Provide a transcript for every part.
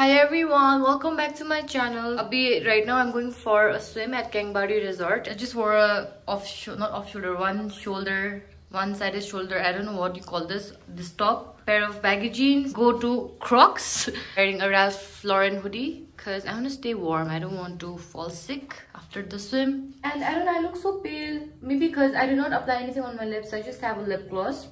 Hi everyone, welcome back to my channel. Right now I'm going for a swim at Kangbari Resort. I just wore a one-sided shoulder, I don't know what you call this top, pair of baggy jeans, go to Crocs, wearing a Ralph Lauren hoodie because I want to stay warm. I don't want to fall sick after the swim. And I don't know, I look so pale, maybe because I do not apply anything on my lips. I just have a lip gloss.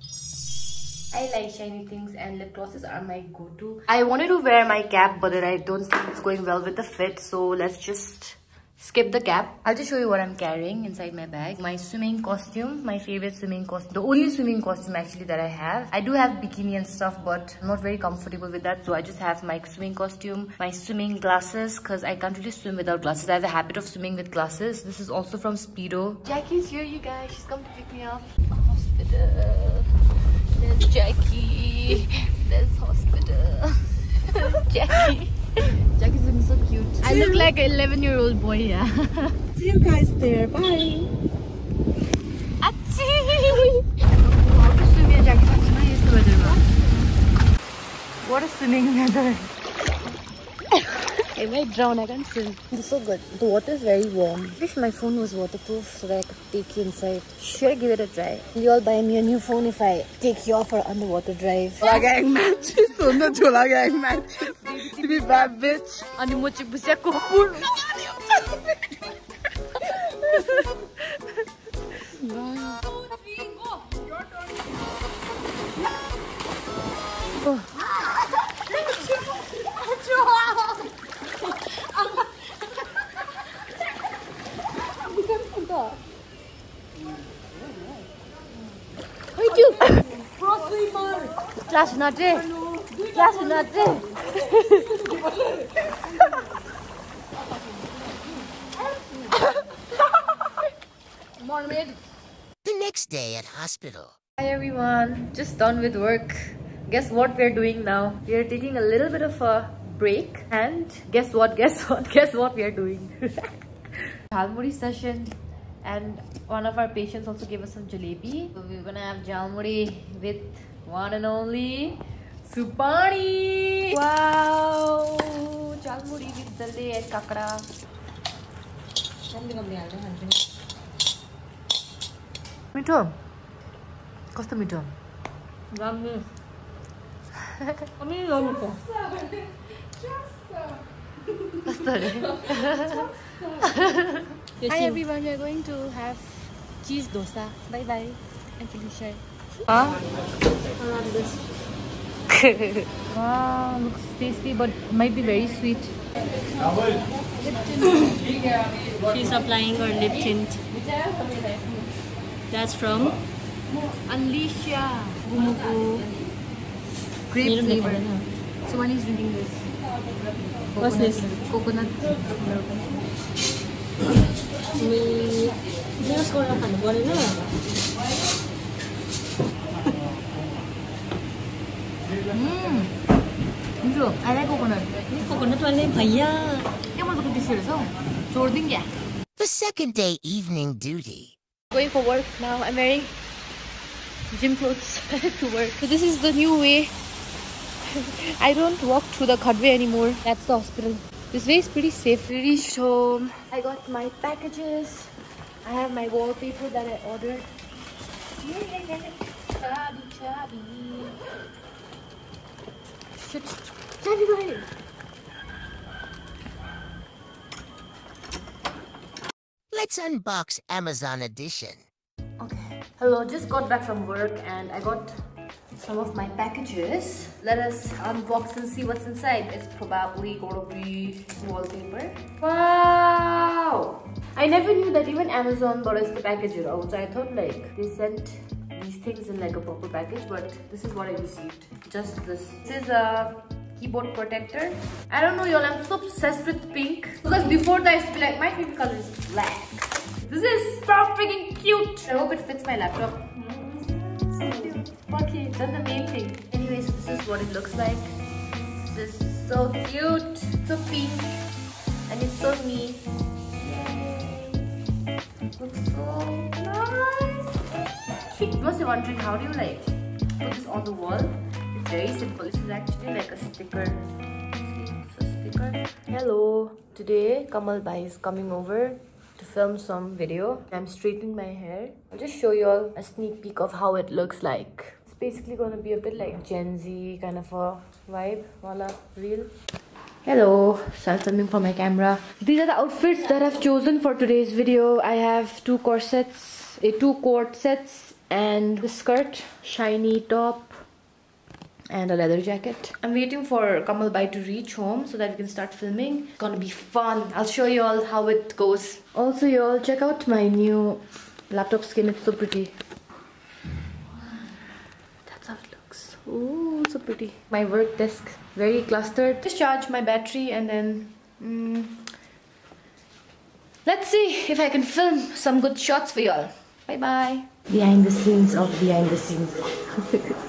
I like shiny things and lip glosses are my go-to. I wanted to wear my cap, but I don't think it's going well with the fit. So let's just skip the cap. I'll just show you what I'm carrying inside my bag. My swimming costume, my favorite swimming costume. The only swimming costume actually that I have. I do have bikini and stuff, but I'm not very comfortable with that. So I just have my swimming costume, my swimming glasses, because I can't really swim without glasses. I have a habit of swimming with glasses. This is also from Speedo. Jackie's here, you guys. She's come to pick me up. Hospital. There's Jackie. There's hospital. Jackie. Jackie's looking so cute. I look like an 11-year-old boy, yeah. See you guys there. Bye. What a swimming weather. I might drown, I can't swim. It's so good. The water is very warm. I wish my phone was waterproof so that I could take you inside. Sure, give it a try. You all buy me a new phone if I take you off for underwater drive. Chola gang matches. Sona chola gang matches. To be bad bitch. Ani mochi busya kukur. Oh. Clash not there. Clash not there. The next day at hospital. Hi everyone, just done with work. Guess what we're doing now? We're taking a little bit of a break and guess what we are doing. Jalmuri session. And one of our patients also gave us some jalebi. So we're gonna have jalmuri with one and only Supani. Wow! Jalmuri with dalde and kakra. Meetum. What's the meetum? Jalmuri. Hi everyone, we are going to have cheese dosa. Bye bye. I'm Felicia. Wow, looks tasty but might be very sweet. She's applying her lip tint. That's from Unleashia. Grape flavor. So one is drinking this. What's this? Coconut. I like coconut. The second day evening duty. Going for work now. I'm wearing gym clothes to work. So this is the new way. I don't walk through the Khadway anymore. That's the hospital. This way is pretty safe. Reached home. I got my packages. I have my wallpaper that I ordered. Shit. Let's unbox Amazon edition. Okay. Hello, just got back from work and I got some of my packages. Let us unbox and see what's inside. It's probably gonna be wallpaper. Wow! I never knew that even Amazon bought us the package out. I thought like they sent these things in like a proper package, but this is what I received. Just this. This is a keyboard protector. I don't know y'all, I'm so obsessed with pink. Because before that I used to be like, my favorite color is black. This is so freaking cute. I hope it fits my laptop. Okay, that's the main thing. Anyways, this is what it looks like. This is so cute, so pink, and it's so me. Yay! Looks so nice. You must be wondering, how do you like put this on the wall? It's very simple. This is actually like a sticker. Hello, today Kamal Bhai is coming over to film some video. I'm straightening my hair. I'll just show you all a sneak peek of how it looks like. It's basically gonna be a bit like Gen Z kind of a vibe, voila, reel. Hello, so I'm filming for my camera. These are the outfits that I've chosen for today's video. I have two corsets and a skirt, shiny top, and a leather jacket. I'm waiting for Kamal Bhai to reach home so that we can start filming. It's gonna be fun. I'll show you all how it goes. Also, you all check out my new laptop skin. It's so pretty. That's how it looks. Ooh, so pretty. My work desk, very clustered. Just charge my battery and then let's see if I can film some good shots for y'all. Bye bye. Behind the scenes of behind the scenes.